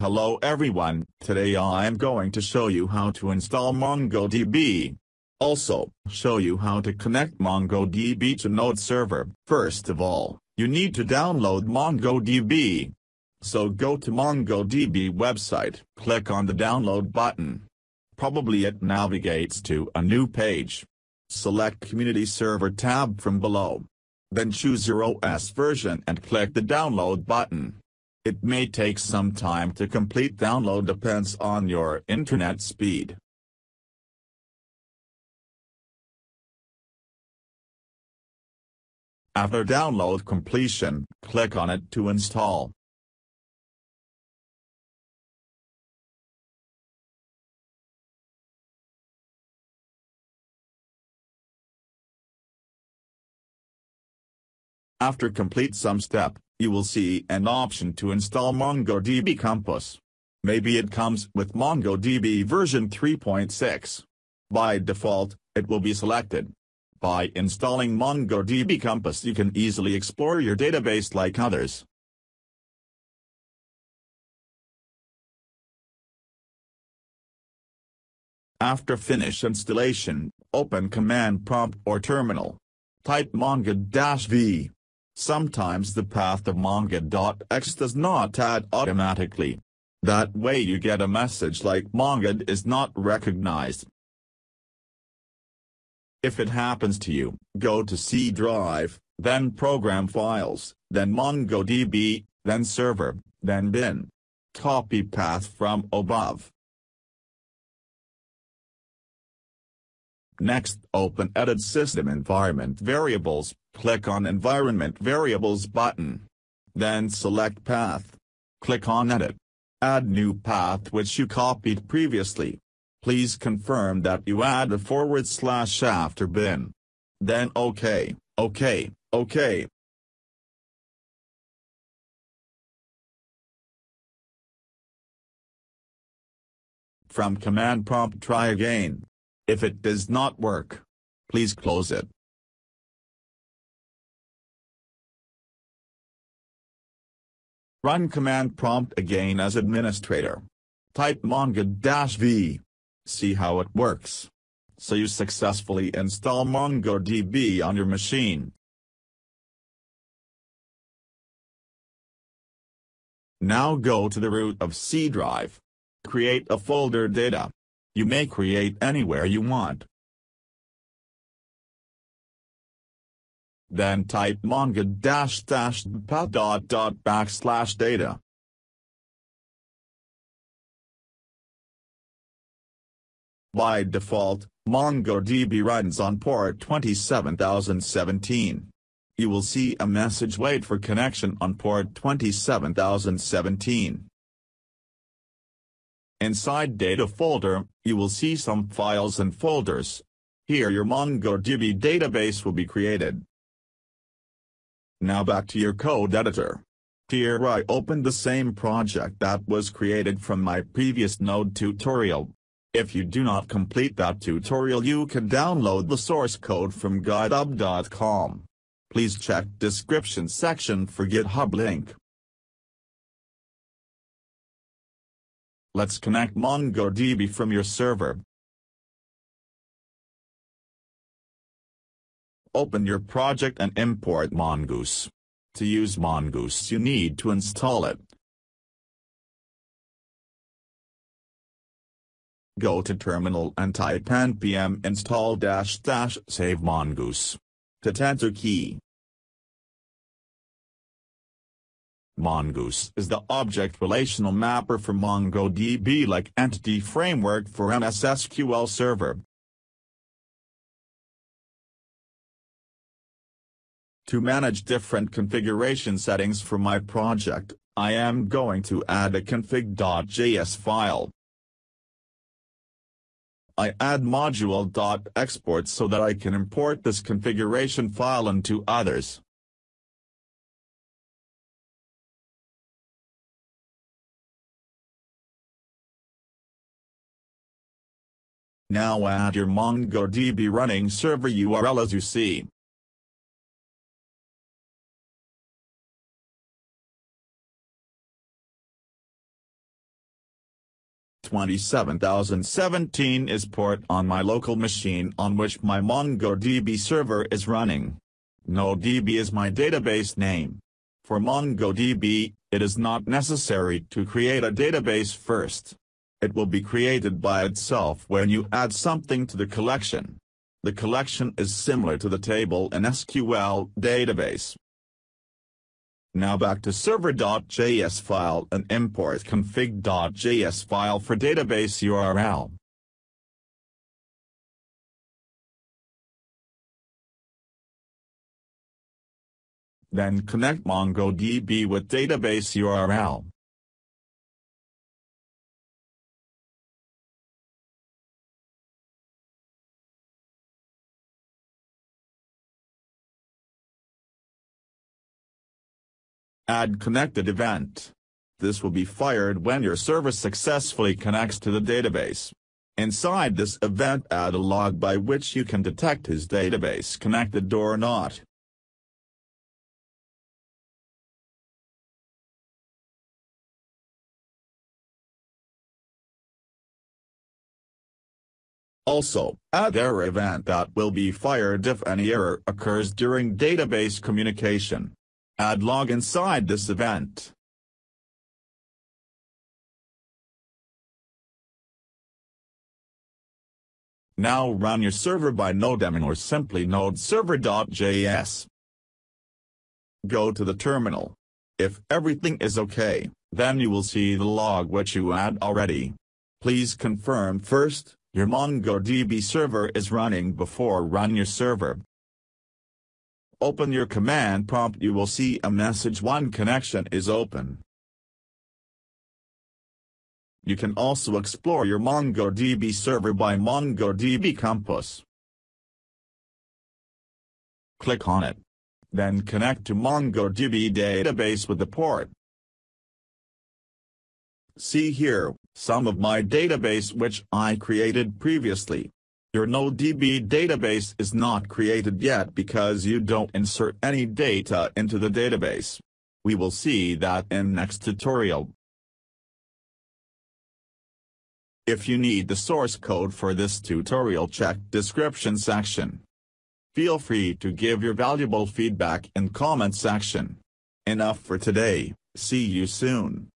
Hello everyone, today I am going to show you how to install MongoDB. Also, show you how to connect MongoDB to Node Server. First of all, you need to download MongoDB. So go to MongoDB website, click on the download button. Probably it navigates to a new page. Select Community Server tab from below. Then choose your OS version and click the download button. It may take some time to complete download, depends on your internet speed. After download completion, click on it to install. After complete some step, you will see an option to install MongoDB Compass. Maybe it comes with MongoDB version 3.6. By default, it will be selected. By installing MongoDB Compass, you can easily explore your database like others. After finish installation, open command prompt or terminal. Type mongod-v. Sometimes the path of mongod.exe does not add automatically. That way you get a message like mongod is not recognized. If it happens to you, go to C drive, then program files, then MongoDB, then server, then bin. Copy path from above. Next, open Edit System Environment Variables, click on Environment Variables button. Then select Path. Click on Edit. Add new path which you copied previously. Please confirm that you add a / after bin. Then OK, OK, OK. From command prompt try again. If it does not work, please close it. Run command prompt again as administrator. Type mongod-v. See how it works. So you successfully install MongoDB on your machine. Now go to the root of C drive. Create a folder data. You may create anywhere you want. Then type mongod --path data. By default, MongoDB runs on port 27017. You will see a message wait for connection on port 27017. Inside data folder, you will see some files and folders. Here your MongoDB database will be created. Now back to your code editor. Here I opened the same project that was created from my previous Node tutorial. If you do not complete that tutorial, you can download the source code from github.com. Please check description section for GitHub link. Let's connect MongoDB from your server. Open your project and import mongoose. To use mongoose, you need to install it. Go to terminal and type npm install --save mongoose. To enter key. Mongoose is the object relational mapper for MongoDB, like Entity Framework for MS SQL Server. To manage different configuration settings for my project, I am going to add a config.js file. I add module.export so that I can import this configuration file into others. Now add your MongoDB running server URL as you see. 27017 is port on my local machine on which my MongoDB server is running. NodeDB is my database name. For MongoDB, it is not necessary to create a database first. It will be created by itself when you add something to the collection. The collection is similar to the table in SQL database. Now back to server.js file and import config.js file for database URL. Then connect MongoDB with database URL. Add connected event. This will be fired when your server successfully connects to the database. Inside this event, add a log by which you can detect is database connected or not. Also, add error event that will be fired if any error occurs during database communication. Add log inside this event. Now run your server by nodemon or simply node server.js. Go to the terminal. If everything is okay, then you will see the log which you add already. Please confirm first your MongoDB server is running before run your server. Open your command prompt. You will see a message "One connection is open." You can also explore your MongoDB server by MongoDB Compass. Click on it. Then connect to MongoDB database with the port. See here, some of my database which I created previously. Your NodeDB database is not created yet because you don't insert any data into the database. We will see that in next tutorial. If you need the source code for this tutorial, check description section. Feel free to give your valuable feedback in comment section. Enough for today, see you soon.